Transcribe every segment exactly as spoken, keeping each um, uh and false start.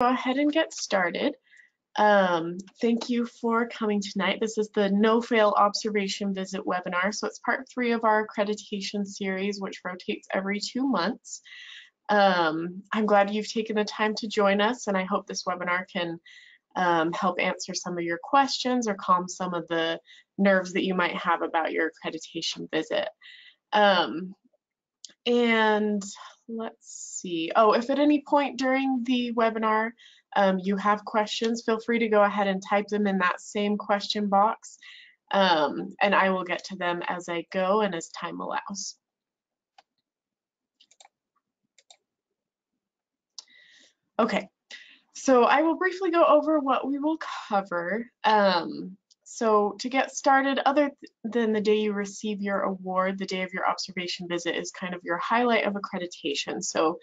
Go ahead and get started. Um, thank you for coming tonight. This is the No Fail Observation Visit webinar. So it's part three of our accreditation series, which rotates every two months. Um, I'm glad you've taken the time to join us, and I hope this webinar can um, help answer some of your questions or calm some of the nerves that you might have about your accreditation visit. Um, and let's see. Oh, if at any point during the webinar um, you have questions, feel free to go ahead and type them in that same question box, um, and I will get to them as I go and as time allows. Okay, so I will briefly go over what we will cover. Um, So to get started, other than the day you receive your award, the day of your observation visit is kind of your highlight of accreditation. So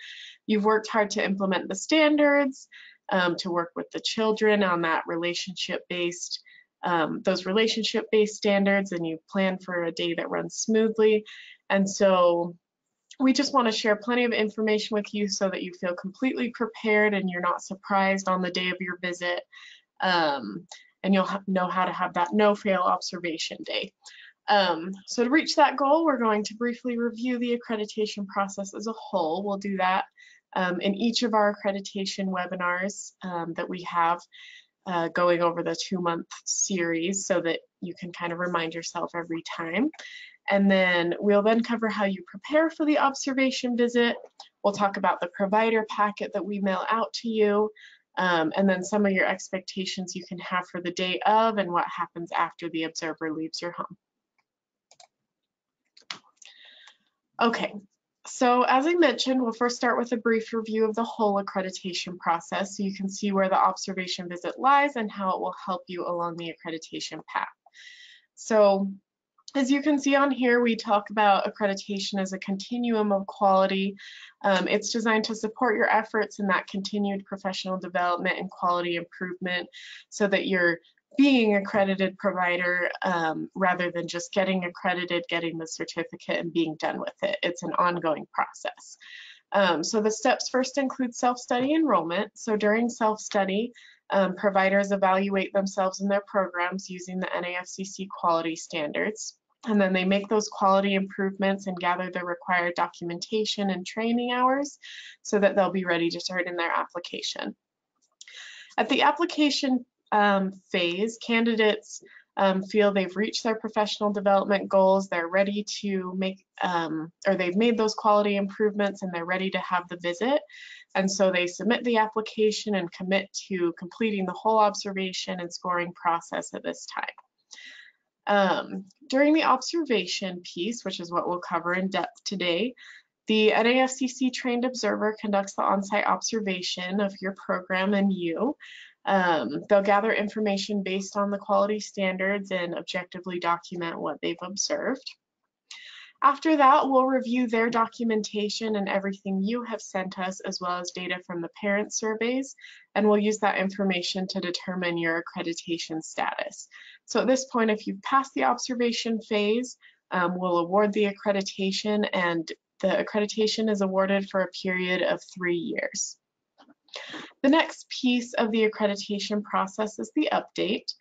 you've worked hard to implement the standards, um, to work with the children on that relationship-based, um, those relationship-based standards, and you plan for a day that runs smoothly. And so we just want to share plenty of information with you so that you feel completely prepared and you're not surprised on the day of your visit. Um, and you'll know how to have that no-fail observation day. Um, so to reach that goal, we're going to briefly review the accreditation process as a whole. We'll do that um, in each of our accreditation webinars um, that we have uh, going over the two-month series so that you can kind of remind yourself every time. And then we'll then cover how you prepare for the observation visit. We'll talk about the provider packet that we mail out to you. Um, and then some of your expectations you can have for the day of and what happens after the observer leaves your home. Okay, so as I mentioned, we'll first start with a brief review of the whole accreditation process so you can see where the observation visit lies and how it will help you along the accreditation path. So as you can see on here, we talk about accreditation as a continuum of quality. Um, it's designed to support your efforts in that continued professional development and quality improvement so that you're being an accredited provider um, rather than just getting accredited, getting the certificate and being done with it. It's an ongoing process. Um, so the steps first include self-study enrollment. So during self-study, um, providers evaluate themselves and their programs using the N A F C C quality standards. And then they make those quality improvements and gather the required documentation and training hours so that they'll be ready to turn in their application. At the application um, phase, candidates um, feel they've reached their professional development goals, they're ready to make, um, or they've made those quality improvements and they're ready to have the visit. And so they submit the application and commit to completing the whole observation and scoring process at this time. Um, during the observation piece, which is what we'll cover in depth today, the N A F C C trained observer conducts the on-site observation of your program and you. Um, they'll gather information based on the quality standards and objectively document what they've observed. After that, we'll review their documentation and everything you have sent us, as well as data from the parent surveys, and we'll use that information to determine your accreditation status. So at this point, if you've passed the observation phase, um, we'll award the accreditation, and the accreditation is awarded for a period of three years. The next piece of the accreditation process is the update.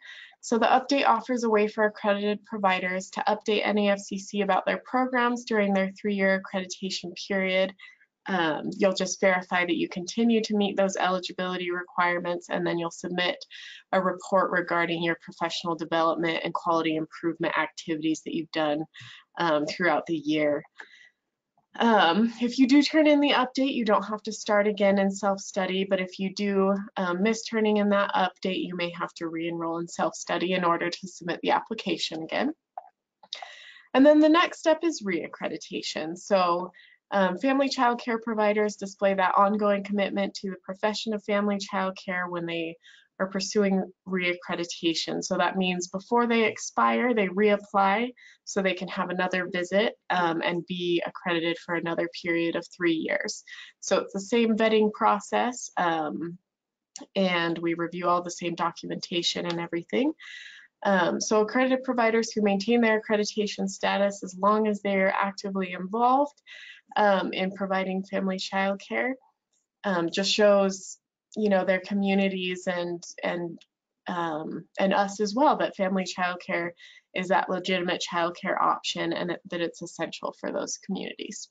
So the update offers a way for accredited providers to update N A F C C about their programs during their three-year accreditation period. Um, you'll just verify that you continue to meet those eligibility requirements, and then you'll submit a report regarding your professional development and quality improvement activities that you've done um, throughout the year. Um, if you do turn in the update, you don't have to start again in self-study, but if you do um, miss turning in that update, you may have to re-enroll in self-study in order to submit the application again. And then the next step is re-accreditation. So um, family child care providers display that ongoing commitment to the profession of family child care when they are pursuing reaccreditation. So that means before they expire, they reapply so they can have another visit um, and be accredited for another period of three years. So it's the same vetting process um, and we review all the same documentation and everything. Um, so accredited providers who maintain their accreditation status as long as they're actively involved um, in providing family child care um, just shows you know, their communities and and um, and us as well, that family childcare is that legitimate childcare option, and it, that it's essential for those communities.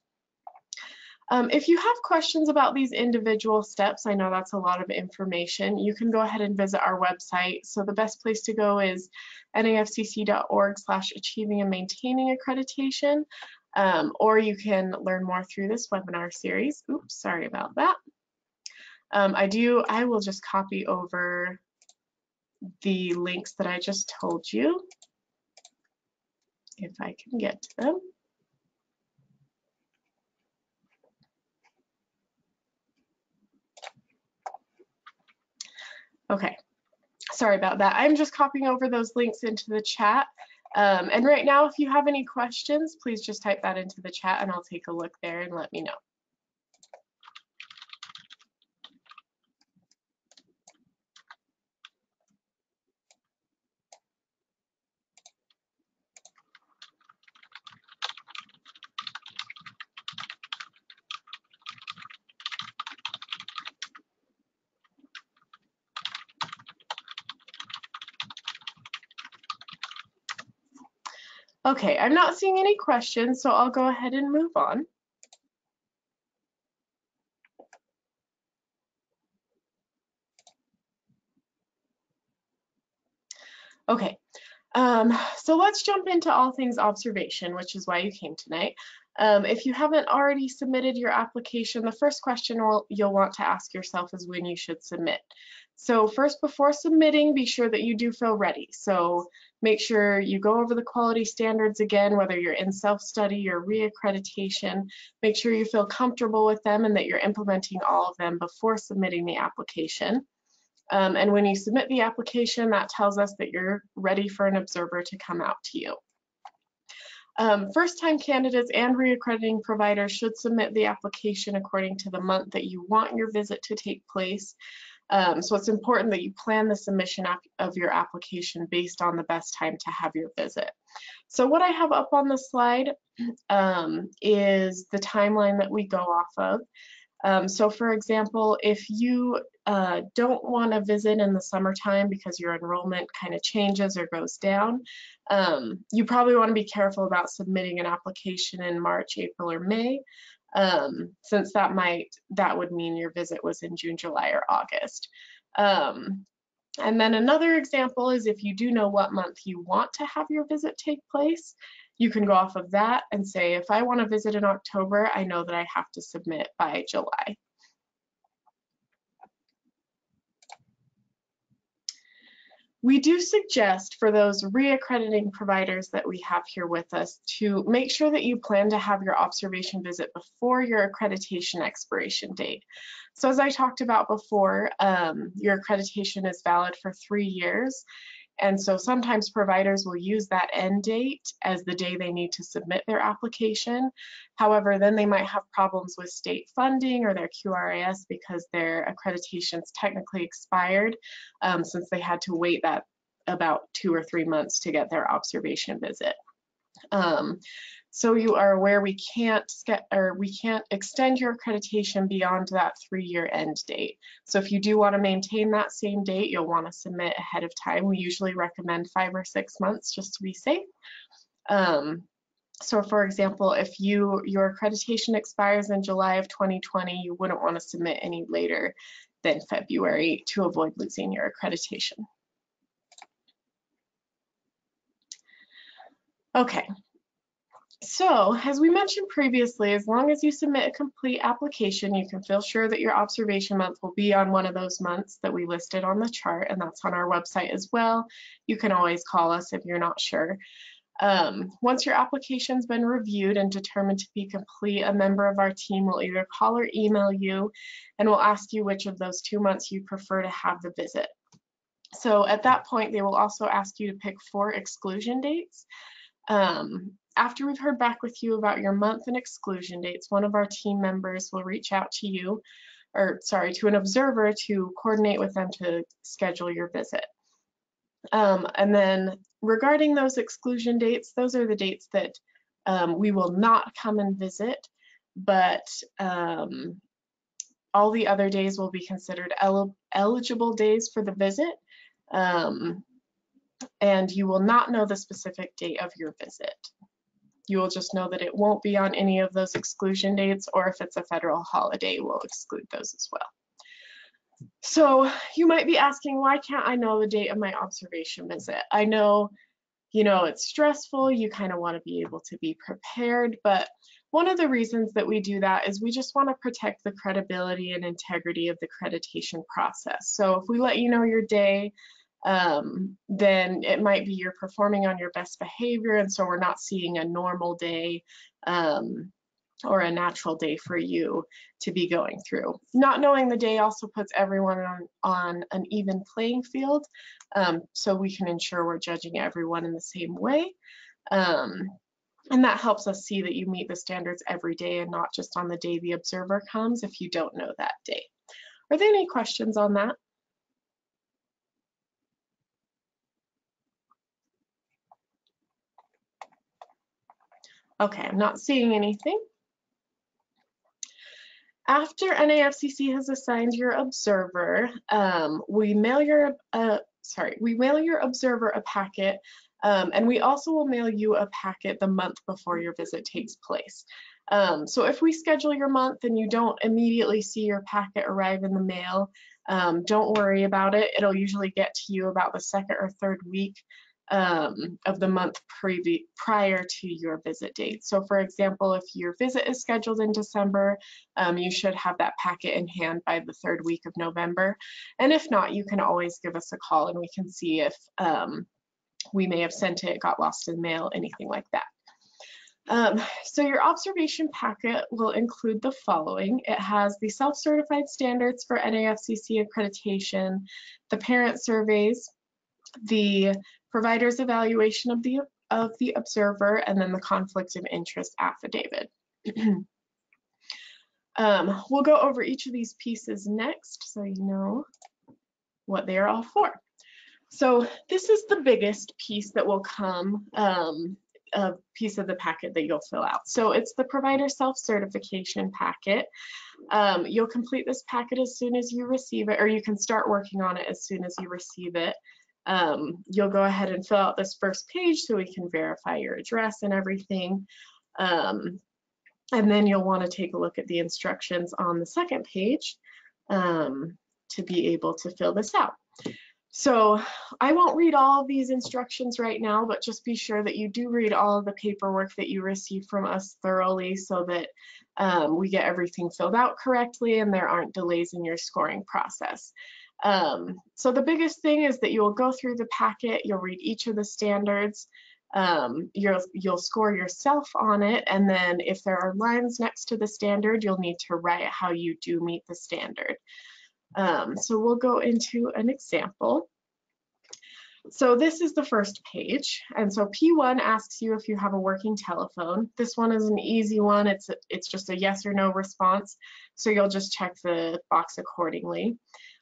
Um, if you have questions about these individual steps, I know that's a lot of information, you can go ahead and visit our website. So the best place to go is nafcc.org slash achieving and maintaining accreditation, um, or you can learn more through this webinar series. Oops, sorry about that. Um, I do, I will just copy over the links that I just told you, if I can get to them. Okay, sorry about that. I'm just copying over those links into the chat. Um, and right now, if you have any questions, please just type that into the chat and I'll take a look there and let me know. Okay, I'm not seeing any questions, so I'll go ahead and move on. Okay, um, so let's jump into all things observation, which is why you came tonight. Um, if you haven't already submitted your application, the first question will, you'll want to ask yourself is when you should submit. So first, before submitting, be sure that you do feel ready. So make sure you go over the quality standards again, whether you're in self-study or reaccreditation. Make sure you feel comfortable with them and that you're implementing all of them before submitting the application. Um, and when you submit the application, that tells us that you're ready for an observer to come out to you. Um, first-time candidates and reaccrediting providers should submit the application according to the month that you want your visit to take place. Um, so it's important that you plan the submission of your application based on the best time to have your visit. So what I have up on the slide um, is the timeline that we go off of. Um, so for example, if you uh, don't want to visit in the summertime because your enrollment kind of changes or goes down, um, you probably want to be careful about submitting an application in March, April, or May, um, since that might, that would mean your visit was in June, July, or August. Um, and then another example is if you do know what month you want to have your visit take place, you can go off of that and say, if I want to visit in October, I know that I have to submit by July. We do suggest for those reaccrediting providers that we have here with us to make sure that you plan to have your observation visit before your accreditation expiration date. So as I talked about before, um, your accreditation is valid for three years. And so sometimes providers will use that end date as the day they need to submit their application. However, then they might have problems with state funding or their Q R I S because their accreditation's technically expired, um, since they had to wait that about two or three months to get their observation visit. Um, so you are aware we can't or we can't extend your accreditation beyond that three-year end date. So if you do want to maintain that same date, you'll want to submit ahead of time. We usually recommend five or six months just to be safe. Um, so for example, if you your accreditation expires in July of twenty twenty, you wouldn't want to submit any later than February to avoid losing your accreditation. Okay, so as we mentioned previously, as long as you submit a complete application, you can feel sure that your observation month will be on one of those months that we listed on the chart, and that's on our website as well. You can always call us if you're not sure. Um, once your application's been reviewed and determined to be complete, a member of our team will either call or email you, and will ask you which of those two months you prefer to have the visit. So at that point, they will also ask you to pick four exclusion dates. Um, after we've heard back with you about your month and exclusion dates, one of our team members will reach out to you, or sorry, to an observer to coordinate with them to schedule your visit. Um, and then regarding those exclusion dates, those are the dates that um, we will not come and visit, but um, all the other days will be considered el eligible days for the visit, um, and you will not know the specific date of your visit. You will just know that it won't be on any of those exclusion dates, or if it's a federal holiday, we'll exclude those as well. So you might be asking, why can't I know the date of my observation visit? I know, you know, it's stressful. You kind of want to be able to be prepared, but one of the reasons that we do that is we just want to protect the credibility and integrity of the accreditation process. So if we let you know your day, um, then it might be you're performing on your best behavior, and so we're not seeing a normal day um, or a natural day for you to be going through. Not knowing the day also puts everyone on, on an even playing field, um, so we can ensure we're judging everyone in the same way. Um, and that helps us see that you meet the standards every day and not just on the day the observer comes if you don't know that day. Are there any questions on that? Okay, I'm not seeing anything. After N A F C C has assigned your observer, um, we mail your uh, sorry, we mail your observer a packet, um, and we also will mail you a packet the month before your visit takes place. Um, so if we schedule your month and you don't immediately see your packet arrive in the mail, um, don't worry about it. It'll usually get to you about the second or third week um, of the month prior to your visit date. So for example, if your visit is scheduled in December, um, you should have that packet in hand by the third week of November. And if not, you can always give us a call and we can see if um, we may have sent it, got lost in the mail, anything like that. Um, so your observation packet will include the following. It has the self-certified standards for N A F C C accreditation, the parent surveys, the provider's evaluation of the of the observer, and then the conflict of interest affidavit. um, we'll go over each of these pieces next so you know what they are all for. So this is the biggest piece that will come, um, a piece of the packet that you'll fill out. So it's the provider self-certification packet. Um, you'll complete this packet as soon as you receive it, or you can start working on it as soon as you receive it. Um, you'll go ahead and fill out this first page so we can verify your address and everything. Um, and then you'll want to take a look at the instructions on the second page um, to be able to fill this out. So I won't read all of these instructions right now, but just be sure that you do read all of the paperwork that you receive from us thoroughly so that um, we get everything filled out correctly and there aren't delays in your scoring process. Um, so the biggest thing is that you will go through the packet, you'll read each of the standards, um, you'll, you'll score yourself on it, and then if there are lines next to the standard, you'll need to write how you do meet the standard. Um, so we'll go into an example. So this is the first page, and so P one asks you if you have a working telephone. This one is an easy one, it's, a, it's just a yes or no response, so you'll just check the box accordingly.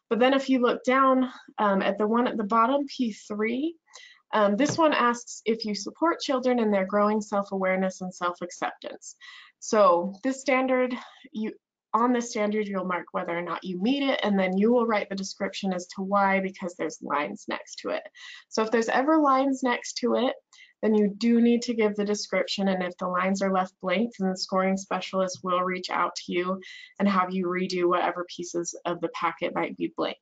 But then if you look down um, at the one at the bottom, P three, um, this one asks if you support children in their growing self-awareness and self-acceptance. So this standard, you, on this standard, you'll mark whether or not you meet it, and then you will write the description as to why, because there's lines next to it. So if there's ever lines next to it, then you do need to give the description, and if the lines are left blank, then the scoring specialist will reach out to you and have you redo whatever pieces of the packet might be blank.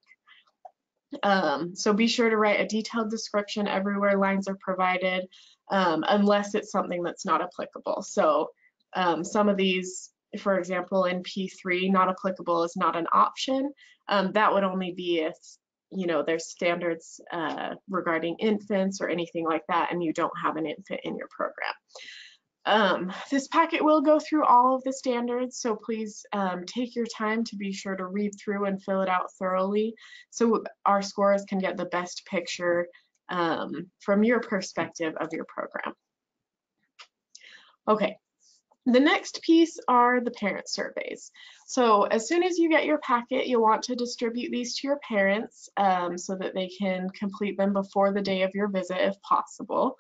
Um, so be sure to write a detailed description everywhere lines are provided, um, unless it's something that's not applicable. So um, some of these, for example, in P three, not applicable is not an option. Um, that would only be if you know, there's standards uh, regarding infants or anything like that, and you don't have an infant in your program. Um, this packet will go through all of the standards, so please um, take your time to be sure to read through and fill it out thoroughly so our scorers can get the best picture um, from your perspective of your program. Okay. The next piece are the parent surveys. So as soon as you get your packet, you'll want to distribute these to your parents um, so that they can complete them before the day of your visit if possible.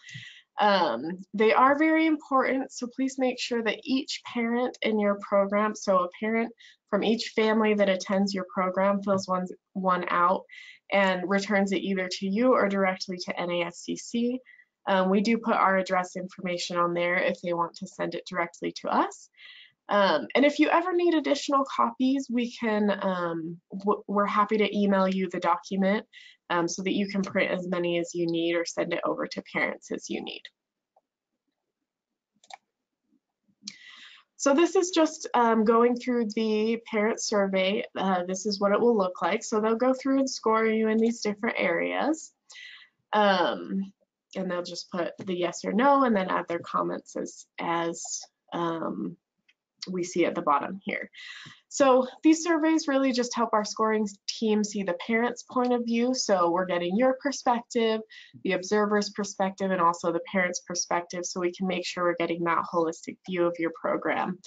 Um, they are very important, so please make sure that each parent in your program, so a parent from each family that attends your program, fills one, one out and returns it either to you or directly to N A F C C. Um, we do put our address information on there if they want to send it directly to us. Um, and if you ever need additional copies, we can, um, we're happy to email you the document um, so that you can print as many as you need or send it over to parents as you need. So this is just um, going through the parent survey. Uh, this is what it will look like. So they'll go through and score you in these different areas. Um, and they'll just put the yes or no and then add their comments as, as um, we see at the bottom here. So these surveys really just help our scoring team see the parent's point of view. So we're getting your perspective, the observer's perspective, and also the parent's perspective, so we can make sure we're getting that holistic view of your program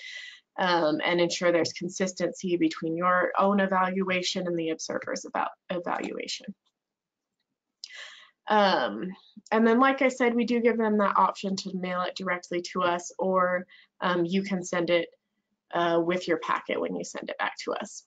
um, and ensure there's consistency between your own evaluation and the observer's about evaluation. Um, and then, like I said, we do give them that option to mail it directly to us, or um, you can send it Uh, with your packet when you send it back to us.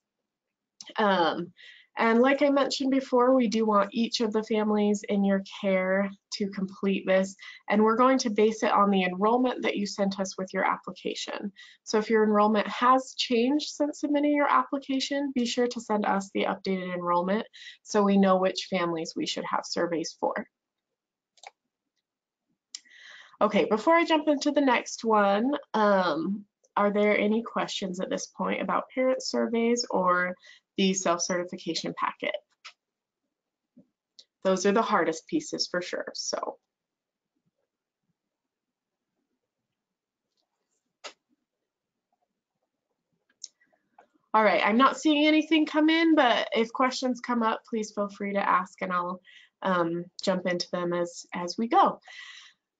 Um, and like I mentioned before, we do want each of the families in your care to complete this, and we're going to base it on the enrollment that you sent us with your application. So if your enrollment has changed since submitting your application, be sure to send us the updated enrollment so we know which families we should have surveys for. Okay, before I jump into the next one, um, are there any questions at this point about parent surveys or the self-certification packet? Those are the hardest pieces for sure, so. All right, I'm not seeing anything come in, but if questions come up, please feel free to ask and I'll um, jump into them as, as we go.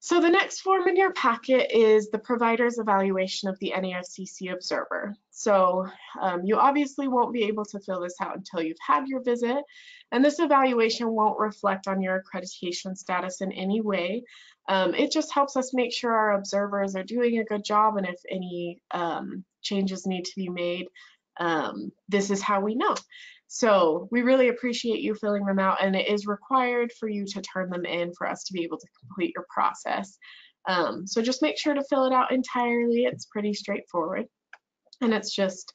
So the next form in your packet is the provider's evaluation of the N A F C C observer. So um, you obviously won't be able to fill this out until you've had your visit, and this evaluation won't reflect on your accreditation status in any way. Um, it just helps us make sure our observers are doing a good job, and if any um, changes need to be made, um, this is how we know. So we really appreciate you filling them out, and it is required for you to turn them in for us to be able to complete your process. Um, so just make sure to fill it out entirely. It's pretty straightforward, and it's just,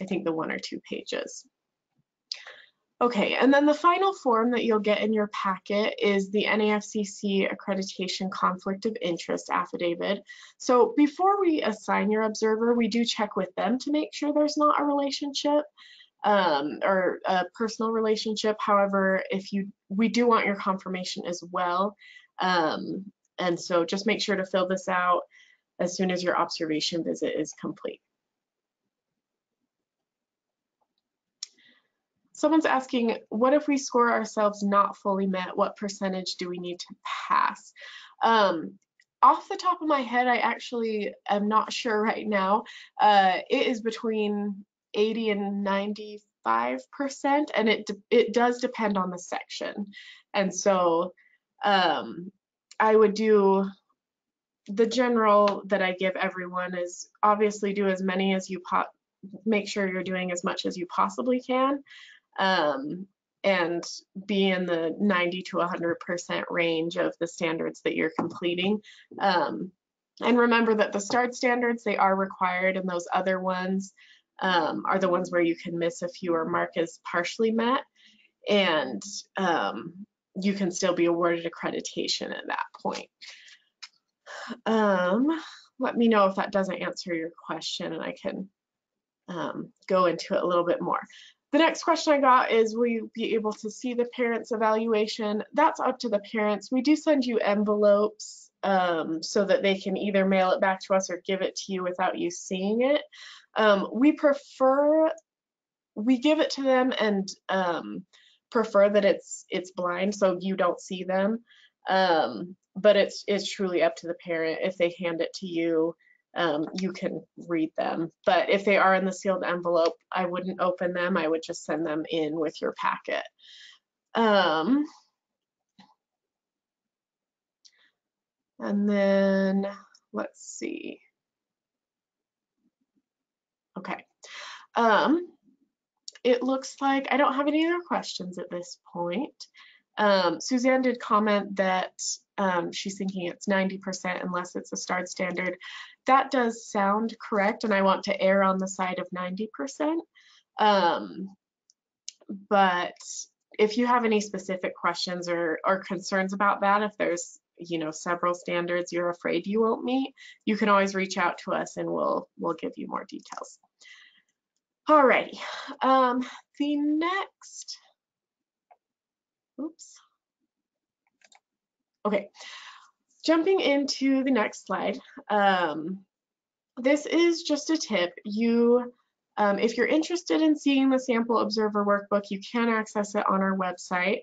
I think, the one or two pages. Okay, and then the final form that you'll get in your packet is the N A F C C Accreditation Conflict of Interest Affidavit. So before we assign your observer, we do check with them to make sure there's not a relationship. Um, or a personal relationship. However, if you, we do want your confirmation as well. Um, and so just make sure to fill this out as soon as your observation visit is complete. Someone's asking, what if we score ourselves not fully met? What percentage do we need to pass? Um, off the top of my head, I actually am not sure right now. Uh, it is between eighty and ninety-five percent, and it it does depend on the section. And so um, I would do the general that I give everyone is obviously do as many as you po make sure you're doing as much as you possibly can, um, and be in the ninety to one hundred percent range of the standards that you're completing. Um, and remember that the START standards, they are required, and those other ones Um, are the ones where you can miss a few or mark as partially met, and um, you can still be awarded accreditation at that point. Um, let me know if that doesn't answer your question, and I can um, go into it a little bit more. The next question I got is, will you be able to see the parents' evaluation? That's up to the parents. We do send you envelopes um, so that they can either mail it back to us or give it to you without you seeing it. Um, we prefer, we give it to them and um, prefer that it's it's blind, so you don't see them, um, but it's, it's truly up to the parent. If they hand it to you, um, you can read them, but if they are in the sealed envelope, I wouldn't open them. I would just send them in with your packet. Um, And then let's see. Okay. Um, it looks like I don't have any other questions at this point. Um, Suzanne did comment that um, she's thinking it's ninety percent unless it's a starred standard. That does sound correct, and I want to err on the side of ninety percent. Um, but if you have any specific questions or, or concerns about that, if there's you know several standards you're afraid you won't meet, you can always reach out to us and we'll we'll give you more details. Alrighty, um, the next, oops, okay, jumping into the next slide. Um, this is just a tip. You, um, if you're interested in seeing the sample observer workbook, you can access it on our website.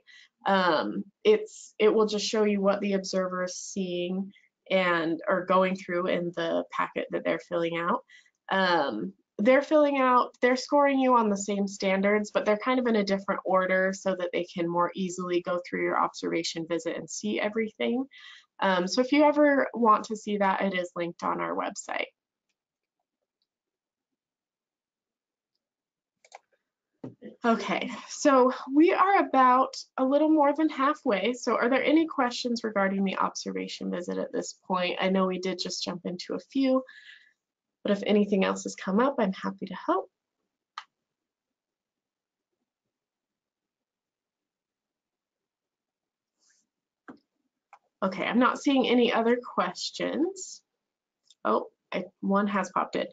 Um, it's it will just show you what the observer is seeing and are going through in the packet that they're filling out. Um, They're filling out, they're scoring you on the same standards, but they're kind of in a different order so that they can more easily go through your observation visit and see everything. Um, so if you ever want to see that, it is linked on our website. Okay, so we are about a little more than halfway. So are there any questions regarding the observation visit at this point? I know we did just jump into a few. But if anything else has come up, I'm happy to help. Okay, I'm not seeing any other questions. Oh, I, one has popped in.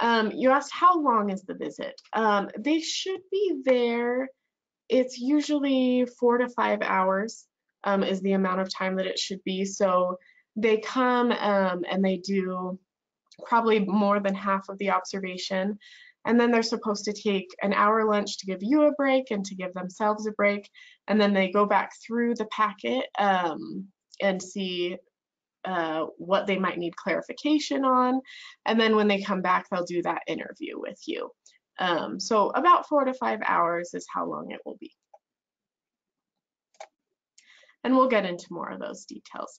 Um, you asked how long is the visit? Um, they should be there. It's usually four to five hours um, is the amount of time that it should be. So they come um, and they do probably more than half of the observation. And then they're supposed to take an hour lunch to give you a break and to give themselves a break. And then they go back through the packet um, and see uh, what they might need clarification on. And then when they come back, they'll do that interview with you. Um, so about four to five hours is how long it will be. And we'll get into more of those details.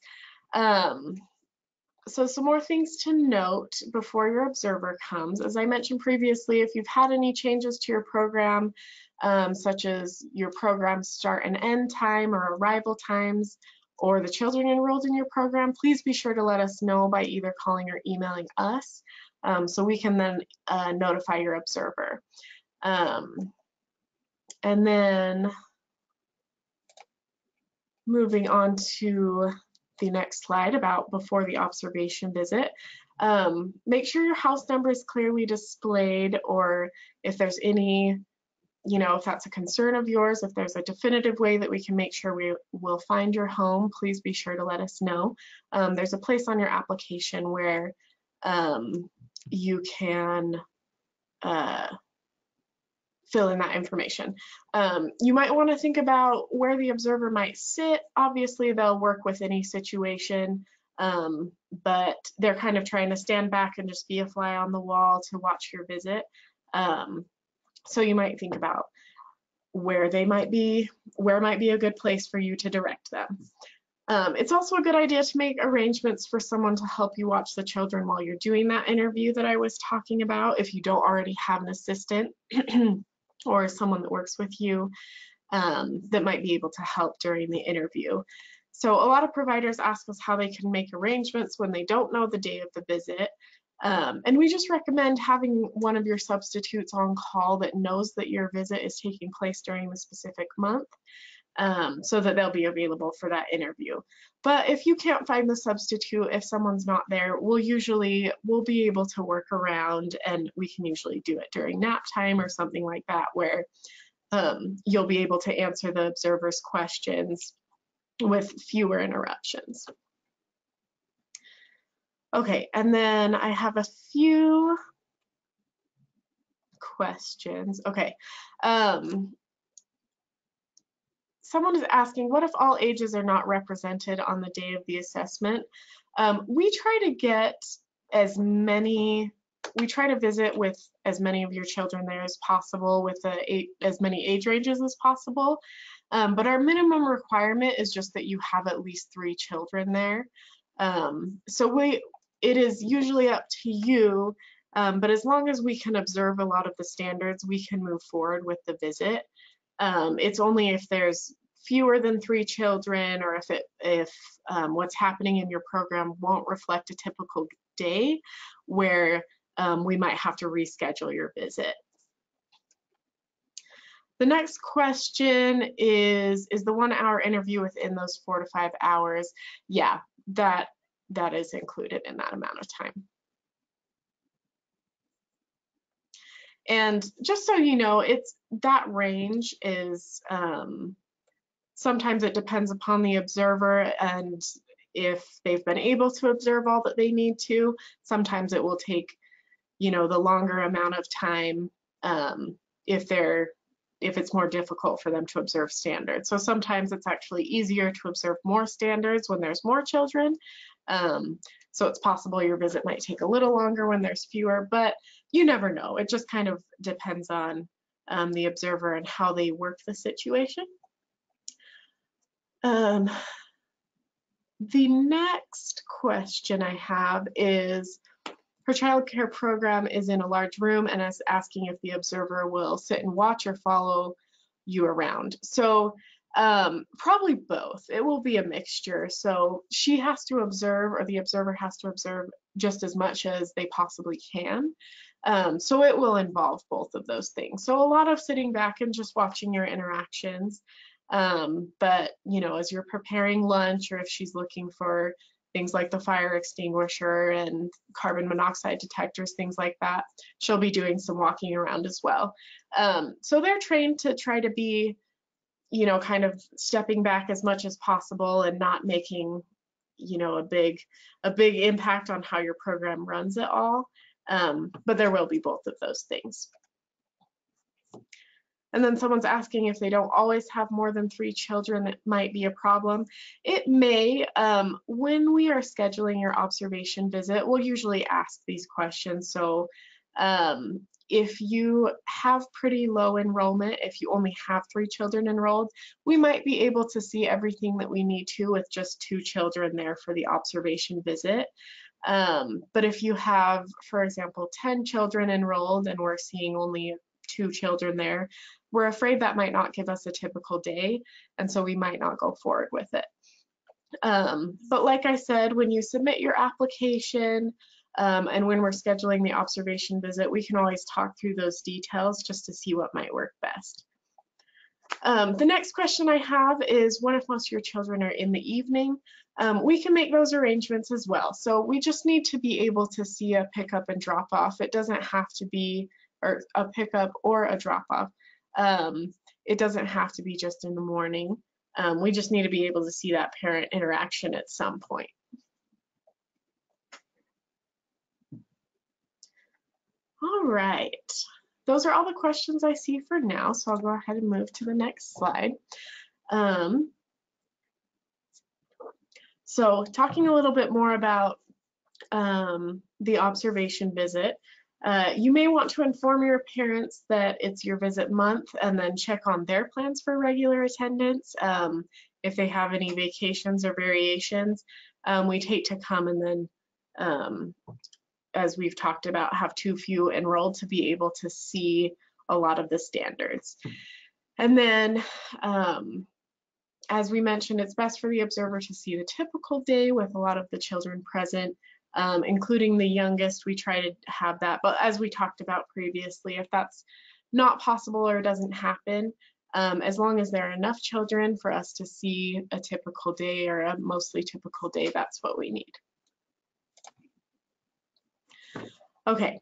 Um, So some more things to note before your observer comes. As I mentioned previously, if you've had any changes to your program, um, such as your program start and end time or arrival times, or the children enrolled in your program, please be sure to let us know by either calling or emailing us, um, so we can then uh, notify your observer. Um, and then moving on to the next slide about before the observation visit. Um, make sure your house number is clearly displayed, or if there's any, you know, if that's a concern of yours, if there's a definitive way that we can make sure we will find your home, please be sure to let us know. Um, there's a place on your application where um, you can uh, fill in that information. Um, you might want to think about where the observer might sit. Obviously, they'll work with any situation, um, but they're kind of trying to stand back and just be a fly on the wall to watch your visit. Um, so you might think about where they might be, where might be a good place for you to direct them. Um, it's also a good idea to make arrangements for someone to help you watch the children while you're doing that interview that I was talking about, if you don't already have an assistant or someone that works with you um, that might be able to help during the interview. So a lot of providers ask us how they can make arrangements when they don't know the day of the visit. Um, and we just recommend having one of your substitutes on call that knows that your visit is taking place during the specific month, um, so that they'll be available for that interview. But if you can't find the substitute, if someone's not there, we'll usually, we'll be able to work around, and we can usually do it during nap time or something like that, where um, you'll be able to answer the observer's questions with fewer interruptions. Okay, and then I have a few questions. Okay. Um, Someone is asking, what if all ages are not represented on the day of the assessment? Um, we try to get as many, we try to visit with as many of your children there as possible, with the, as many age ranges as possible. Um, but our minimum requirement is just that you have at least three children there. Um, so we, it is usually up to you, um, but as long as we can observe a lot of the standards, we can move forward with the visit. Um, it's only if there's fewer than three children, or if, it, if um, what's happening in your program won't reflect a typical day, where um, we might have to reschedule your visit. The next question is, is the one hour interview within those four to five hours? Yeah, that, that is included in that amount of time. And just so you know, it's, that range is, um, sometimes it depends upon the observer and if they've been able to observe all that they need to. Sometimes it will take, you know, the longer amount of time um, if they're, if it's more difficult for them to observe standards. So sometimes it's actually easier to observe more standards when there's more children. Um, so it's possible your visit might take a little longer when there's fewer, but you never know. It just kind of depends on um, the observer and how they work the situation. Um, the next question I have is, her childcare program is in a large room and is asking if the observer will sit and watch or follow you around. So um, probably both. It will be a mixture. So she has to observe, or the observer has to observe, just as much as they possibly can. Um, so it will involve both of those things. So a lot of sitting back and just watching your interactions. Um, but, you know, as you're preparing lunch, or if she's looking for things like the fire extinguisher and carbon monoxide detectors, things like that, she'll be doing some walking around as well. Um, so they're trained to try to be, you know, kind of stepping back as much as possible and not making, you know, a big, a big impact on how your program runs at all. Um, but there will be both of those things. And then someone's asking if they don't always have more than three children, that might be a problem. It may. Um, when we are scheduling your observation visit, we'll usually ask these questions. So um, if you have pretty low enrollment, if you only have three children enrolled, we might be able to see everything that we need to with just two children there for the observation visit. Um, but if you have, for example, ten children enrolled and we're seeing only two children there, we're afraid that might not give us a typical day, and so we might not go forward with it. Um, but like I said, when you submit your application um, and when we're scheduling the observation visit, we can always talk through those details just to see what might work best. Um, the next question I have is, what if most of your children are in the evening? Um, we can make those arrangements as well. So we just need to be able to see a pickup and drop off. It doesn't have to be or a pickup or a drop-off. Um, it doesn't have to be just in the morning. Um, we just need to be able to see that parent interaction at some point. All right, those are all the questions I see for now, so I'll go ahead and move to the next slide. Um, so talking a little bit more about um, the observation visit, Uh, you may want to inform your parents that it's your visit month and then check on their plans for regular attendance. Um, if they have any vacations or variations, um, we'd hate to come and then, um, as we've talked about, have too few enrolled to be able to see a lot of the standards. And then, um, as we mentioned, it's best for the observer to see the typical day with a lot of the children present. Um, including the youngest, we try to have that, but as we talked about previously, if that's not possible or doesn't happen, um, as long as there are enough children for us to see a typical day or a mostly typical day, that's what we need. Okay,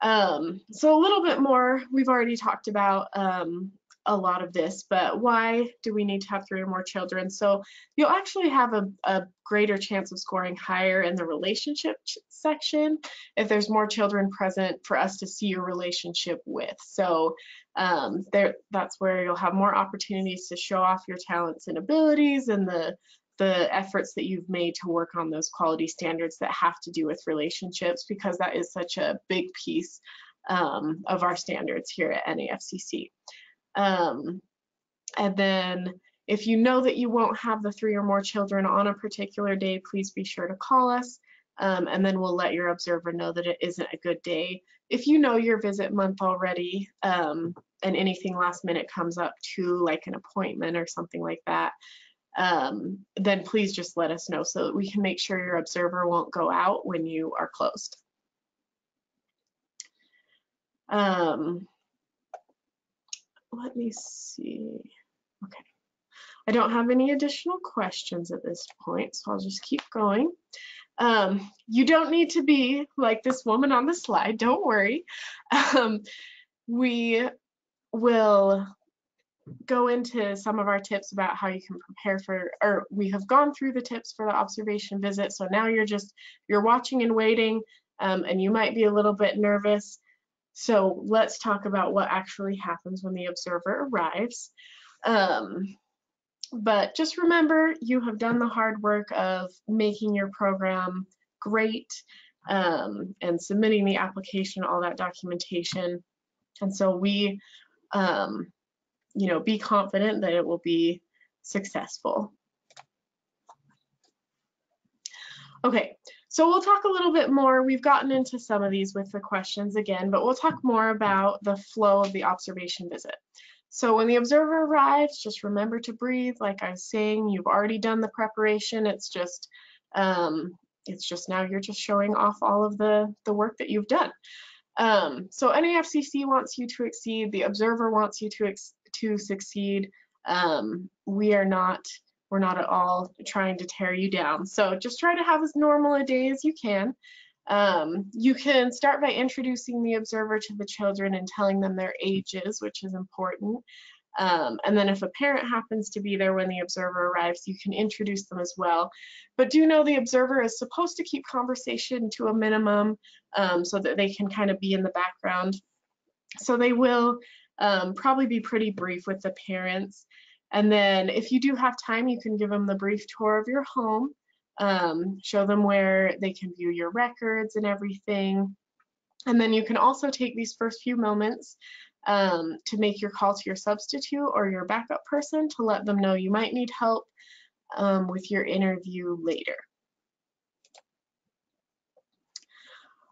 um, so a little bit more, we've already talked about um, a lot of this, but why do we need to have three or more children? So you'll actually have a, a greater chance of scoring higher in the relationship section if there's more children present for us to see your relationship with. So um, there, that's where you'll have more opportunities to show off your talents and abilities and the, the efforts that you've made to work on those quality standards that have to do with relationships, because that is such a big piece um, of our standards here at N A F C C. Um, and then If you know that you won't have the three or more children on a particular day, please be sure to call us, um, and then we'll let your observer know that it isn't a good day. If you know your visit month already, um, and anything last minute comes up to like an appointment or something like that, um, then please just let us know so that we can make sure your observer won't go out when you are closed. Um, let me see. Okay. I don't have any additional questions at this point, so I'll just keep going. Um, you don't need to be like this woman on the slide, don't worry. Um, we will go into some of our tips about how you can prepare for, or we have gone through the tips for the observation visit, so now you're just, you're watching and waiting, um, and you might be a little bit nervous. So let's talk about what actually happens when the observer arrives. Um, But just remember, you have done the hard work of making your program great, um, and submitting the application, all that documentation. And so we, um, you know, be confident that it will be successful. Okay, so we'll talk a little bit more. We've gotten into some of these with the questions again, but we'll talk more about the flow of the observation visit. So when the observer arrives, just remember to breathe. Like I was saying, you've already done the preparation. It's just, um, it's just now you're just showing off all of the, the work that you've done. Um, so N A F C C wants you to exceed. The observer wants you to, ex to succeed. Um, we are not, we're not at all trying to tear you down. So just try to have as normal a day as you can. Um, you can start by introducing the observer to the children and telling them their ages, which is important. Um, and then if a parent happens to be there when the observer arrives, you can introduce them as well. But do know the observer is supposed to keep conversation to a minimum, um, so that they can kind of be in the background. So they will um, probably be pretty brief with the parents. And then if you do have time, you can give them the brief tour of your home. Um, show them where they can view your records and everything. And then you can also take these first few moments um, to make your call to your substitute or your backup person to let them know you might need help um, with your interview later.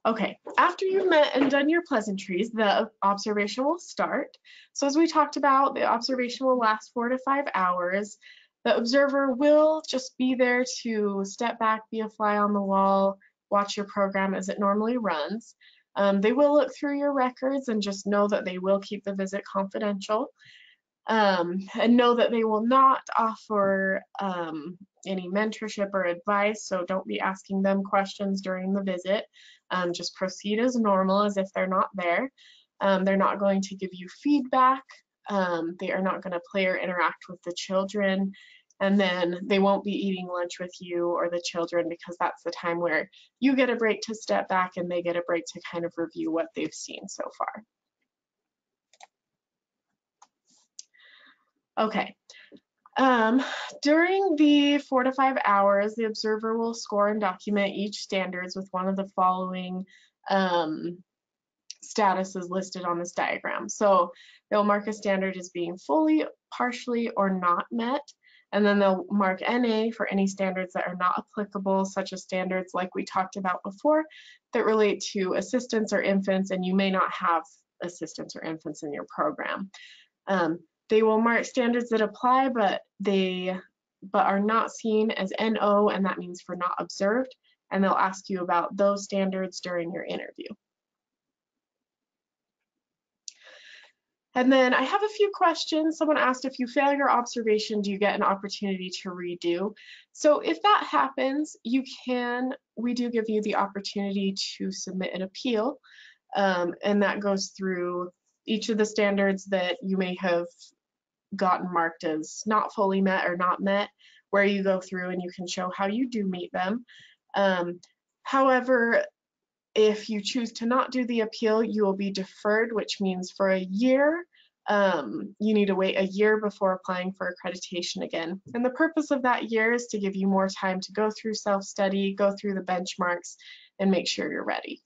Okay, after you've met and done your pleasantries, the observation will start. So as we talked about, the observation will last four to five hours. The observer will just be there to step back, be a fly on the wall, watch your program as it normally runs. Um, they will look through your records and just know that they will keep the visit confidential, um, and know that they will not offer um, any mentorship or advice, so don't be asking them questions during the visit. Um, just proceed as normal as if they're not there. Um, they're not going to give you feedback. Um, they are not going to play or interact with the children, and then they won't be eating lunch with you or the children, because that's the time where you get a break to step back and they get a break to kind of review what they've seen so far. Okay, um, during the four to five hours, the observer will score and document each standards with one of the following um, statuses listed on this diagram. So they'll mark a standard as being fully, partially, or not met, and then they'll mark N A for any standards that are not applicable, such as standards like we talked about before that relate to assistance or infants, and you may not have assistance or infants in your program. Um, they will mark standards that apply, but they but are not seen as N O, and that means for not observed, and they'll ask you about those standards during your interview. And then I have a few questions. Someone asked, if you fail your observation, do you get an opportunity to redo? So if that happens, you can, we do give you the opportunity to submit an appeal. Um, and that goes through each of the standards that you may have gotten marked as not fully met or not met, where you go through and you can show how you do meet them. Um, however, if you choose to not do the appeal, you will be deferred, which means for a year, um, you need to wait a year before applying for accreditation again. And the purpose of that year is to give you more time to go through self-study, go through the benchmarks, and make sure you're ready.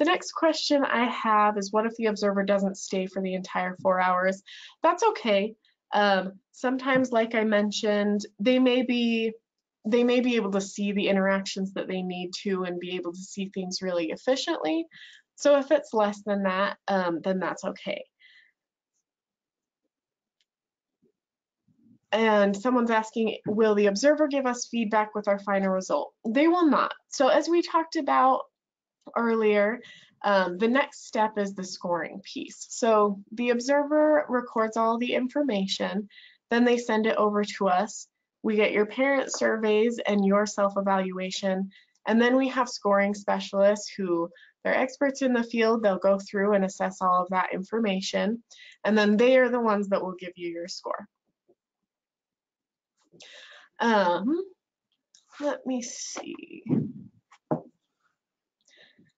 The next question I have is, what if the observer doesn't stay for the entire four hours? That's okay. Um, sometimes, like I mentioned, they may be they may be able to see the interactions that they need to and be able to see things really efficiently. So if it's less than that, um, then that's okay. And someone's asking, will the observer give us feedback with our final result? They will not. So as we talked about earlier, um, the next step is the scoring piece. So the observer records all the information, then they send it over to us. We get your parent surveys and your self-evaluation, and then we have scoring specialists who they're experts in the field. They'll go through and assess all of that information, and then they are the ones that will give you your score. Um, let me see.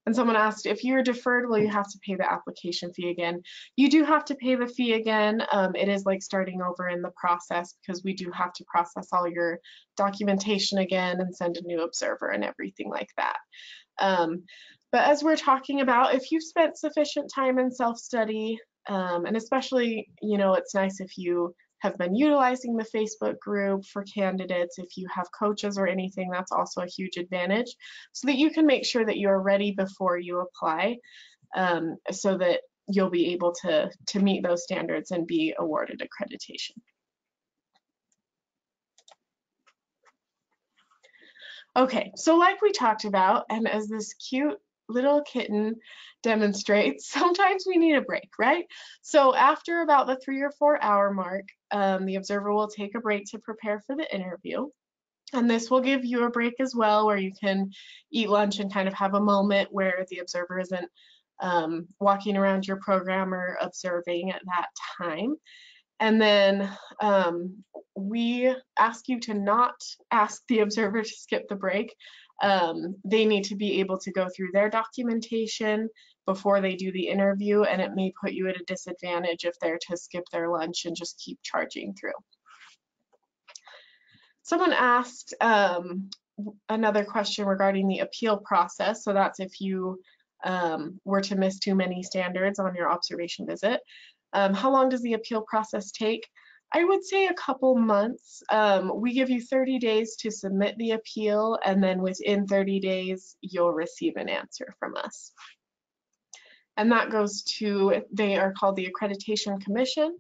And someone asked, if you're deferred, will you have to pay the application fee again? You do have to pay the fee again. Um, it is like starting over in the process, because we do have to process all your documentation again and send a new observer and everything like that. Um, but as we're talking about, if you've spent sufficient time in self-study, um, and especially, you know, it's nice if you have been utilizing the Facebook group for candidates. If you have coaches or anything, that's also a huge advantage, so that you can make sure that you're ready before you apply, um, so that you'll be able to, to meet those standards and be awarded accreditation. Okay, so like we talked about, and as this cute little kitten demonstrates, sometimes we need a break, right? So after about the three or four hour mark, um, the observer will take a break to prepare for the interview. And this will give you a break as well, where you can eat lunch and kind of have a moment where the observer isn't um, walking around your program or observing at that time. And then um, we ask you to not ask the observer to skip the break. Um, they need to be able to go through their documentation before they do the interview, and it may put you at a disadvantage if they're to skip their lunch and just keep charging through. Someone asked um, another question regarding the appeal process. So that's if you um, were to miss too many standards on your observation visit. Um, how long does the appeal process take? I would say a couple months. Um, we give you thirty days to submit the appeal, and then within thirty days, you'll receive an answer from us. And that goes to, they are called the Accreditation Commission,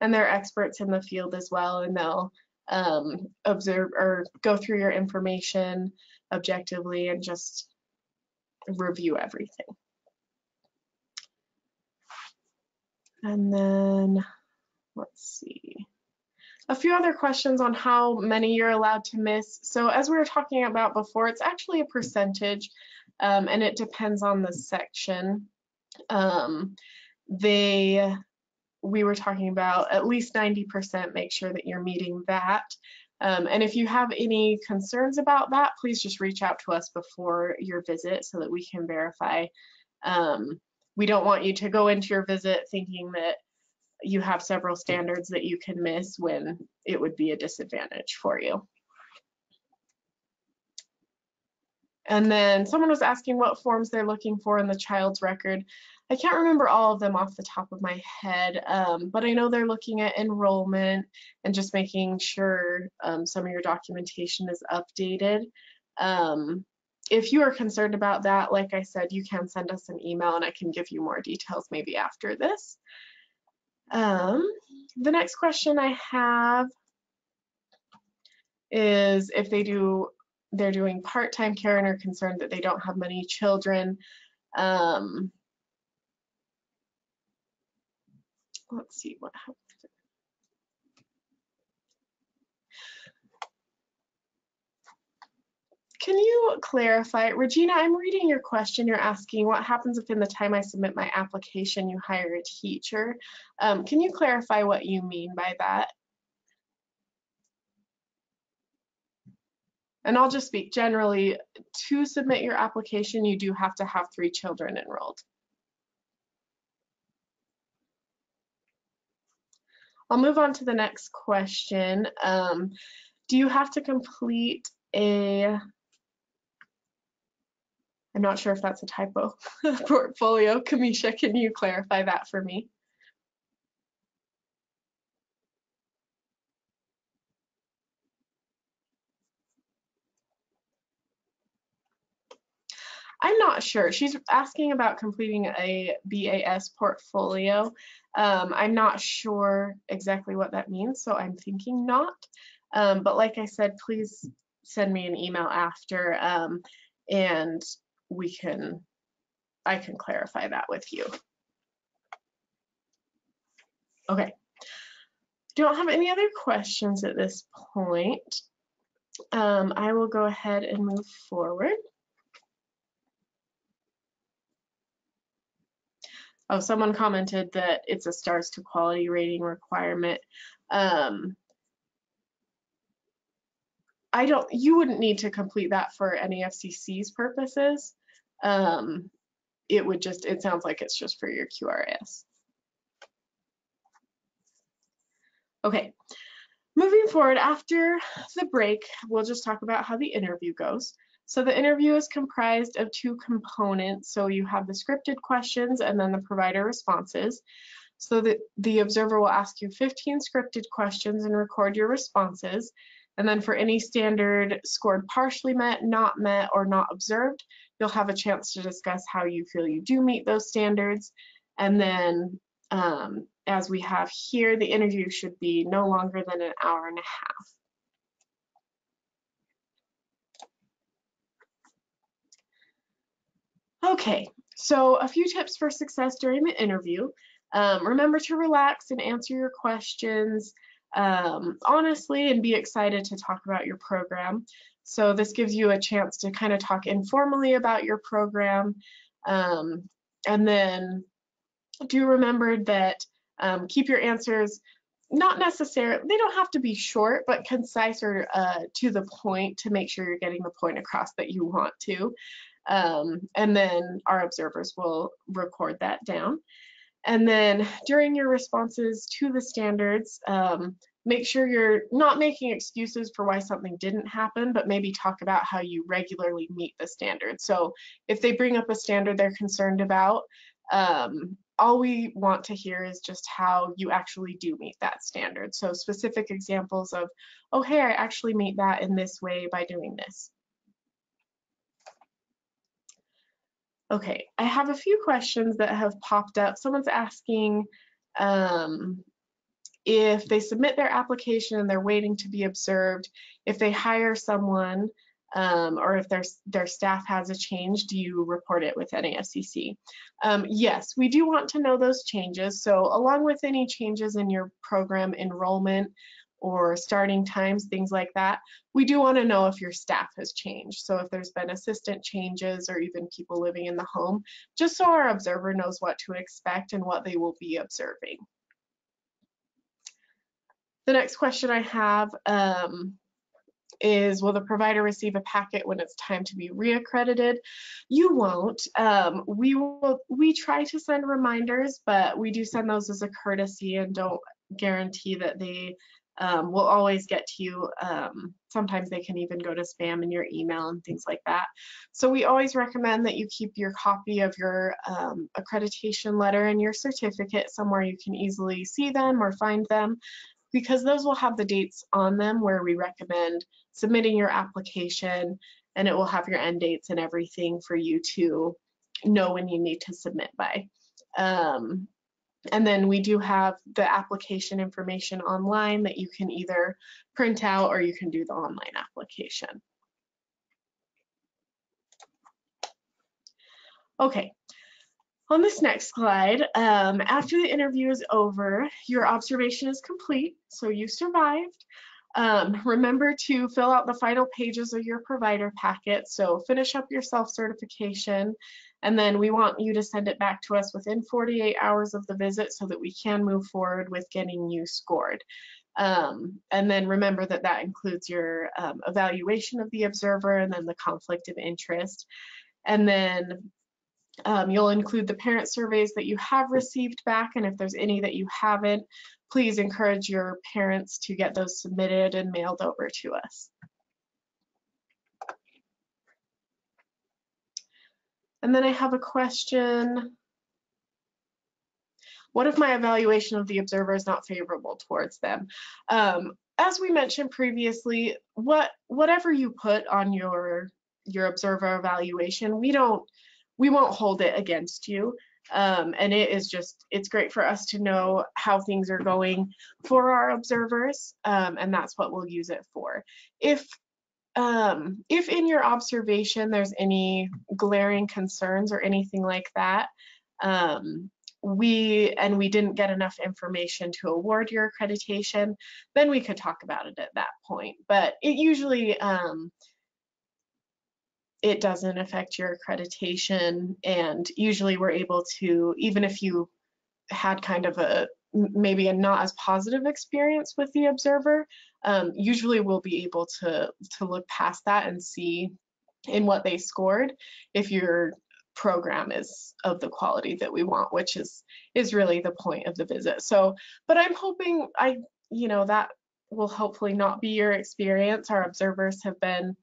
and they're experts in the field as well, and they'll um, observe or go through your information objectively and just review everything. And then, let's see, a few other questions on how many you're allowed to miss. So as we were talking about before, it's actually a percentage, um, and it depends on the section. Um, they, we were talking about at least ninety percent, make sure that you're meeting that. Um, and if you have any concerns about that, please just reach out to us before your visit so that we can verify. Um, we don't want you to go into your visit thinking that you have several standards that you can miss when it would be a disadvantage for you. And then someone was asking what forms they're looking for in the child's record. I can't remember all of them off the top of my head, um, but I know they're looking at enrollment and just making sure um, some of your documentation is updated. Um, If you are concerned about that, like I said, you can send us an email and I can give you more details maybe after this. Um, the next question I have is if they do, they're doing part-time care and are concerned that they don't have many children. Um, let's see what happens. Can you clarify, Regina, I'm reading your question. You're asking what happens if in the time I submit my application, you hire a teacher. Um, can you clarify what you mean by that? And I'll just speak generally, to submit your application, you do have to have three children enrolled. I'll move on to the next question. Um, do you have to complete a I'm not sure if that's a typo. Portfolio, Kamisha, can you clarify that for me? I'm not sure. She's asking about completing a B A S portfolio. Um, I'm not sure exactly what that means, so I'm thinking not. Um, but like I said, please send me an email after, um, and we can, I can clarify that with you. Okay. Don't have any other questions at this point. Um, I will go ahead and move forward. Oh, someone commented that it's a stars to quality rating requirement. Um, I don't, you wouldn't need to complete that for N A F C C's purposes. Um, it would just, it sounds like it's just for your Q R I S. Okay, moving forward, after the break, we'll just talk about how the interview goes. So the interview is comprised of two components. So you have the scripted questions and then the provider responses. So the, the observer will ask you fifteen scripted questions and record your responses. And then for any standard scored partially met, not met, or not observed, you'll have a chance to discuss how you feel you do meet those standards. And then um, as we have here, the interview should be no longer than an hour and a half. Okay, so a few tips for success during the interview. Um, remember to relax and answer your questions um, honestly, and be excited to talk about your program. So this gives you a chance to kind of talk informally about your program. Um, and then do remember that um, keep your answers not necessarily, they don't have to be short, but concise or uh, to the point to make sure you're getting the point across that you want to. Um, and then our observers will record that down. And then during your responses to the standards, um, make sure you're not making excuses for why something didn't happen, but maybe talk about how you regularly meet the standard. So if they bring up a standard they're concerned about, um, all we want to hear is just how you actually do meet that standard. So specific examples of, oh, hey, I actually meet that in this way by doing this. Okay, I have a few questions that have popped up. Someone's asking um, if they submit their application and they're waiting to be observed, if they hire someone um, or if their, their staff has a change, do you report it with N A F C C? Um, yes, we do want to know those changes. So along with any changes in your program enrollment or starting times, things like that, we do want to know if your staff has changed. So if there's been assistant changes or even people living in the home, just so our observer knows what to expect and what they will be observing. The next question I have um, is, will the provider receive a packet when it's time to be reaccredited? You won't. Um, we will. We try to send reminders, but we do send those as a courtesy and don't guarantee that they Um, we'll always get to you. Um, sometimes they can even go to spam in your email and things like that. So we always recommend that you keep your copy of your um, accreditation letter and your certificate somewhere you can easily see them or find them, because those will have the dates on them where we recommend submitting your application, and it will have your end dates and everything for you to know when you need to submit by. Um, And then we do have the application information online that you can either print out or you can do the online application. Okay, on this next slide, um, after the interview is over, your observation is complete, so you survived. Um, remember to fill out the final pages of your provider packet, so finish up your self-certification, and then we want you to send it back to us within forty-eight hours of the visit so that we can move forward with getting you scored. Um, and then remember that that includes your um, evaluation of the observer and then the conflict of interest. And then um, you'll include the parent surveys that you have received back, and if there's any that you haven't, please encourage your parents to get those submitted and mailed over to us. And then I have a question. What if my evaluation of the observer is not favorable towards them? Um, as we mentioned previously, what, whatever you put on your your observer evaluation, we don't, we won't hold it against you. Um, and it is just, it's great for us to know how things are going for our observers, um, and that's what we'll use it for. If, um, if in your observation there's any glaring concerns or anything like that, um, we, and we didn't get enough information to award your accreditation, then we could talk about it at that point. But it usually, um, it doesn't affect your accreditation, and usually we're able to, even if you had kind of a, maybe a not as positive experience with the observer, um, usually we'll be able to, to look past that and see in what they scored if your program is of the quality that we want, which is, is really the point of the visit. So, but I'm hoping I, you know, that will hopefully not be your experience. Our observers have been,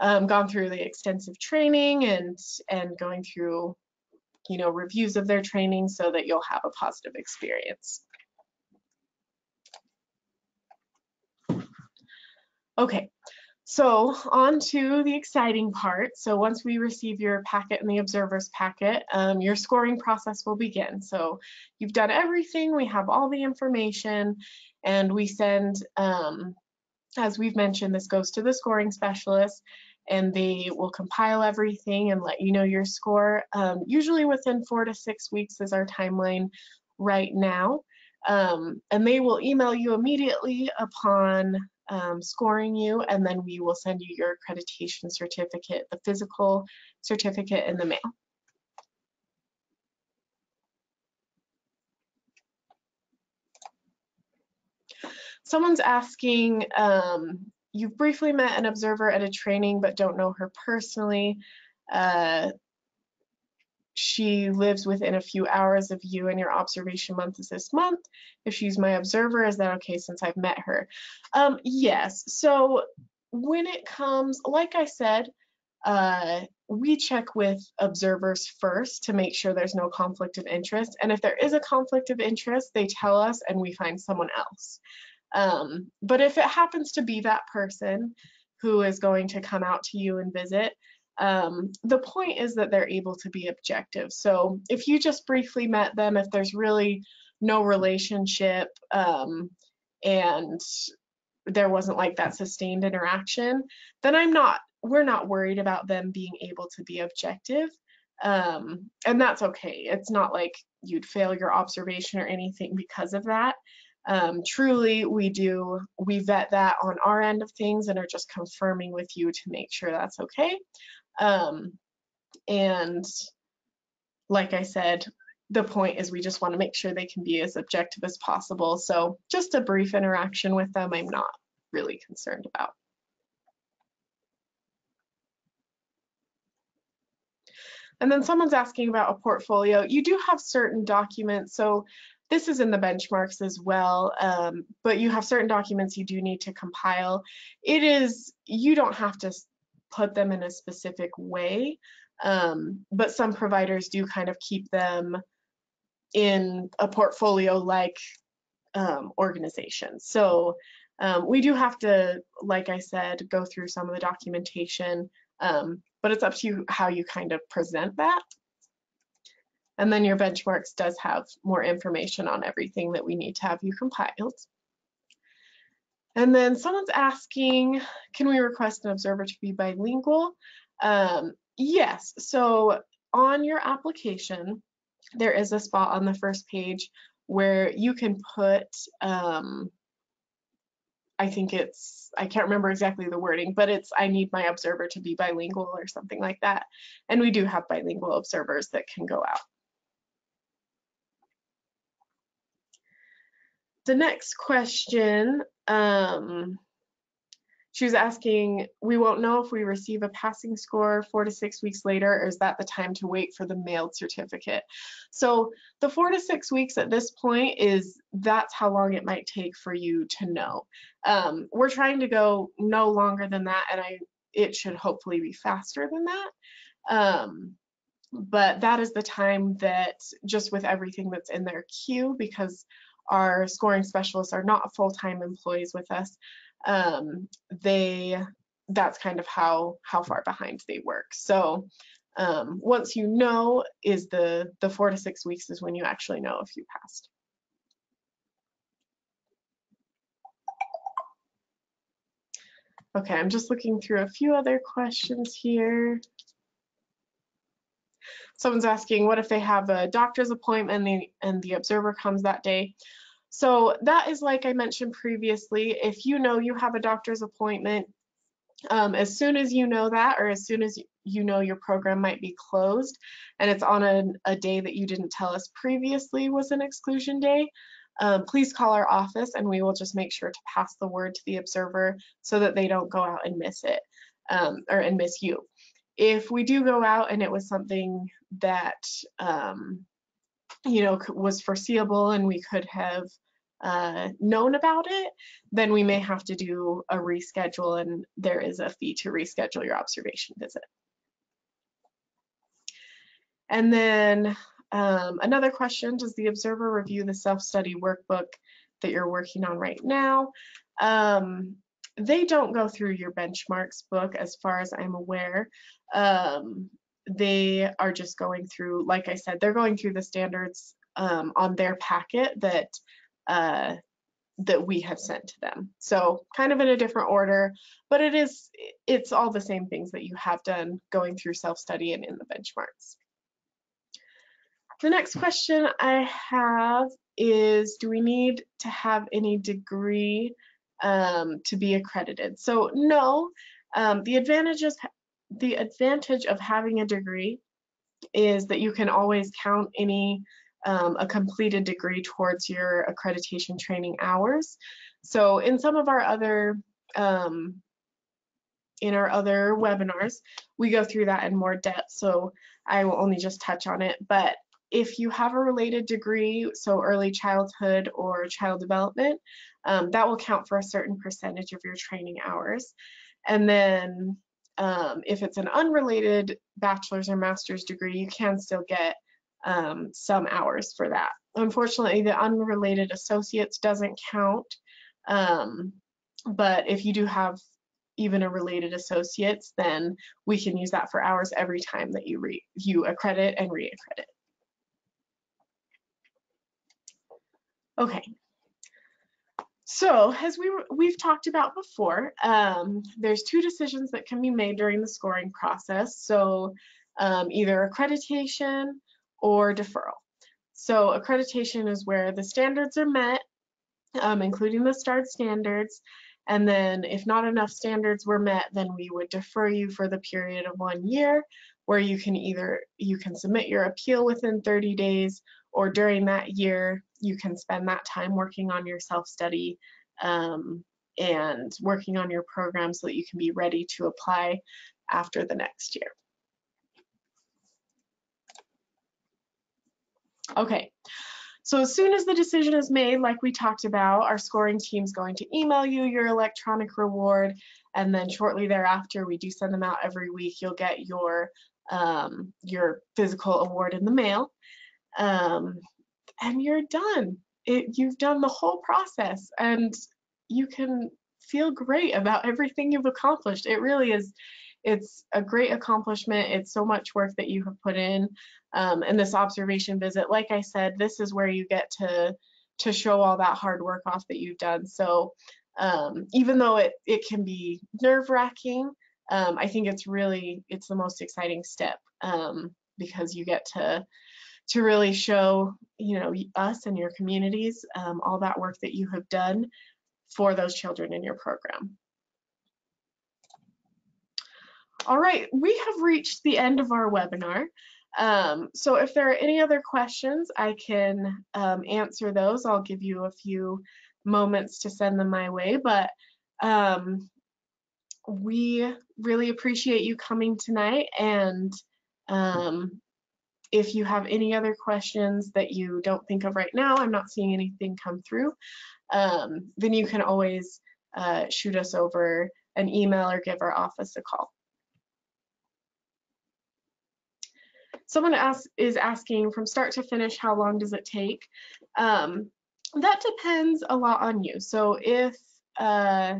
Um, gone through the extensive training and and going through, you know, reviews of their training so that you'll have a positive experience. Okay, so on to the exciting part. So once we receive your packet and the observer's packet, um, your scoring process will begin. So you've done everything, we have all the information, and we send, um, as we've mentioned, this goes to the scoring specialist, and they will compile everything and let you know your score, um, usually within four to six weeks is our timeline right now. Um, and they will email you immediately upon um, scoring you, and then we will send you your accreditation certificate, the physical certificate, in the mail. Someone's asking, um, you've briefly met an observer at a training but don't know her personally. Uh, she lives within a few hours of you and your observation month is this month. If she's my observer, is that okay since I've met her? Um, yes, so when it comes, like I said, uh, we check with observers first to make sure there's no conflict of interest. And if there is a conflict of interest, they tell us and we find someone else. Um, but if it happens to be that person who is going to come out to you and visit, um, the point is that they're able to be objective. So if you just briefly met them, if there's really no relationship, um, and there wasn't like that sustained interaction, then I'm not, we're not worried about them being able to be objective. Um, and that's okay. It's not like you'd fail your observation or anything because of that. Um, truly, we do, we vet that on our end of things and are just confirming with you to make sure that's okay. Um, and like I said, the point is we just want to make sure they can be as objective as possible. So just a brief interaction with them, I'm not really concerned about. And then someone's asking about a portfolio. You do have certain documents. So this is in the benchmarks as well, um, but you have certain documents you do need to compile. It is, you don't have to put them in a specific way, um, but some providers do kind of keep them in a portfolio-like um, organization. So um, we do have to, like I said, go through some of the documentation, um, but it's up to you how you kind of present that. And then your benchmarks does have more information on everything that we need to have you compiled. And then someone's asking, can we request an observer to be bilingual? Um, yes, so on your application, there is a spot on the first page where you can put, um, I think it's, I can't remember exactly the wording, but it's, I need my observer to be bilingual or something like that. And we do have bilingual observers that can go out. The next question, um, she was asking, we won't know if we receive a passing score four to six weeks later, or is that the time to wait for the mailed certificate? So the four to six weeks at this point is, that's how long it might take for you to know. Um, we're trying to go no longer than that, and I it should hopefully be faster than that. Um, but that is the time that, just with everything that's in their queue, because our scoring specialists are not full-time employees with us. Um, they that's kind of how how far behind they work. So um, once you know, is the the four to six weeks is when you actually know if you passed. Okay, I'm just looking through a few other questions here. Someone's asking, what if they have a doctor's appointment and the, and the observer comes that day? So that is, like I mentioned previously, if you know you have a doctor's appointment, um, as soon as you know that, or as soon as you know your program might be closed, and it's on a, a day that you didn't tell us previously was an exclusion day, Um, please call our office and we will just make sure to pass the word to the observer so that they don't go out and miss it um, or and miss you. If we do go out and it was something that um, you know was foreseeable and we could have uh, known about it, then we may have to do a reschedule, and there is a fee to reschedule your observation visit. And then Um, another question, does the observer review the self-study workbook that you're working on right now? Um, they don't go through your benchmarks book as far as I'm aware. Um, they are just going through, like I said, they're going through the standards um, on their packet that, uh, that we have sent to them. So kind of in a different order, but it is, it's all the same things that you have done going through self-study and in the benchmarks. The next question I have is, do we need to have any degree um, to be accredited? So no, um, the advantages, the advantage of having a degree is that you can always count any, um, a completed degree towards your accreditation training hours. So in some of our other, um, in our other webinars, we go through that in more depth, so I will only just touch on it, but if you have a related degree, so early childhood or child development, um, that will count for a certain percentage of your training hours. And then um, if it's an unrelated bachelor's or master's degree, you can still get um, some hours for that. Unfortunately, the unrelated associates doesn't count, um, but if you do have even a related associates, then we can use that for hours every time that you, re you accredit and re-accredit. Okay, so as we were, we've talked about before, um, there's two decisions that can be made during the scoring process. So um, either accreditation or deferral. So accreditation is where the standards are met, um, including the STARD standards. And then if not enough standards were met, then we would defer you for the period of one year where you can either, you can submit your appeal within thirty days, or during that year, you can spend that time working on your self-study um, and working on your program so that you can be ready to apply after the next year. Okay, so as soon as the decision is made, like we talked about, our scoring team's going to email you your electronic reward, and then shortly thereafter, we do send them out every week, you'll get your, um, your physical award in the mail. Um, and you're done. It, you've done the whole process and you can feel great about everything you've accomplished. It really is, it's a great accomplishment. It's so much work that you have put in. Um, and this observation visit, like I said, this is where you get to, to show all that hard work off that you've done. So um, even though it, it can be nerve-wracking, um, I think it's really, it's the most exciting step um, because you get to, to really show, you know, us and your communities um, all that work that you have done for those children in your program. All right, we have reached the end of our webinar. Um, so if there are any other questions, I can um, answer those. I'll give you a few moments to send them my way, but um, we really appreciate you coming tonight, and um, if you have any other questions that you don't think of right now, I'm not seeing anything come through, um, then you can always uh, shoot us over an email or give our office a call. Someone ask, is asking, from start to finish, how long does it take? Um, that depends a lot on you. So if uh,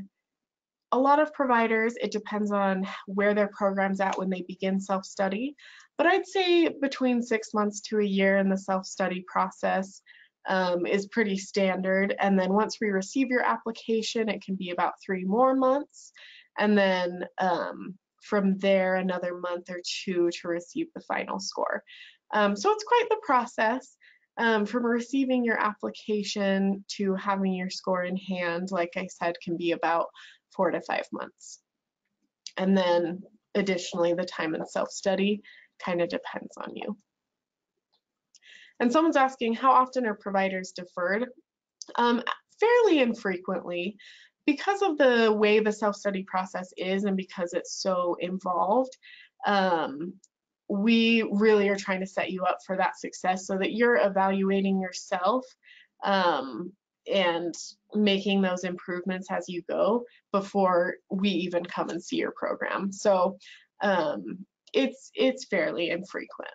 a lot of providers, it depends on where their program's at when they begin self-study, but I'd say between six months to a year in the self-study process um, is pretty standard. And then once we receive your application, it can be about three more months. And then um, from there, another month or two to receive the final score. Um, so it's quite the process. Um, from receiving your application to having your score in hand, like I said, can be about four to five months. And then additionally, the time in self-study kind of depends on you. And someone's asking, how often are providers deferred? Um, fairly infrequently. Because of the way the self-study process is and because it's so involved, um, we really are trying to set you up for that success so that you're evaluating yourself um, and making those improvements as you go before we even come and see your program. So um, it's, it's fairly infrequent.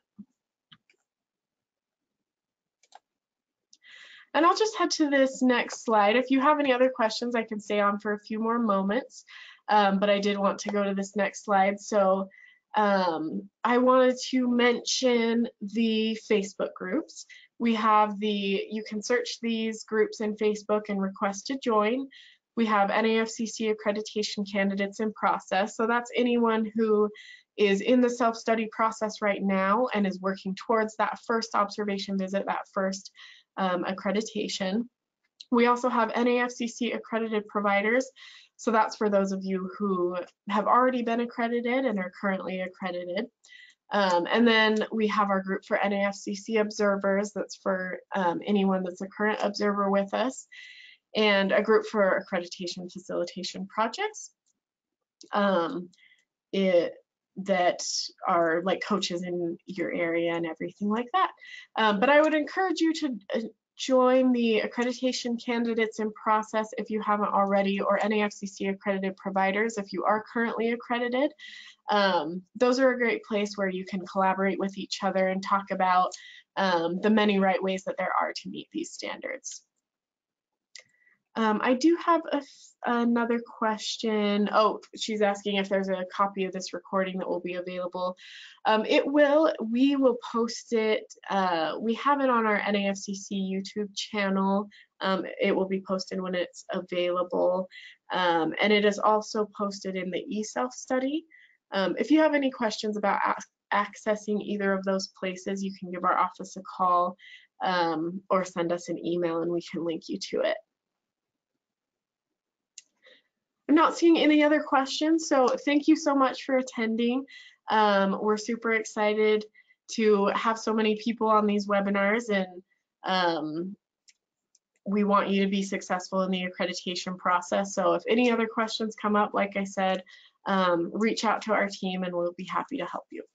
And I'll just head to this next slide. If you have any other questions, I can stay on for a few more moments, um, but I did want to go to this next slide. So um, I wanted to mention the Facebook groups. We have the, you can search these groups in Facebook and request to join. We have N A F C C accreditation candidates in process. So that's anyone who is in the self-study process right now and is working towards that first observation visit, that first Um, accreditation. We also have N A F C C accredited providers, so that's for those of you who have already been accredited and are currently accredited. Um, and then we have our group for N A F C C observers, that's for um, anyone that's a current observer with us, and a group for accreditation facilitation projects um, it, that are like coaches in your area and everything like that. Um, but I would encourage you to join the accreditation candidates in process if you haven't already, or N A F C C accredited providers if you are currently accredited. Um, those are a great place where you can collaborate with each other and talk about um, the many right ways that there are to meet these standards. Um, I do have a, another question. Oh, she's asking if there's a copy of this recording that will be available. Um, it will. We will post it. Uh, we have it on our N A F C C YouTube channel. Um, it will be posted when it's available. Um, and it is also posted in the eSelf study. Um, if you have any questions about accessing either of those places, you can give our office a call um, or send us an email and we can link you to it. I'm not seeing any other questions, so thank you so much for attending. Um, we're super excited to have so many people on these webinars, and um, we want you to be successful in the accreditation process. So if any other questions come up, like I said, um, reach out to our team and we'll be happy to help you.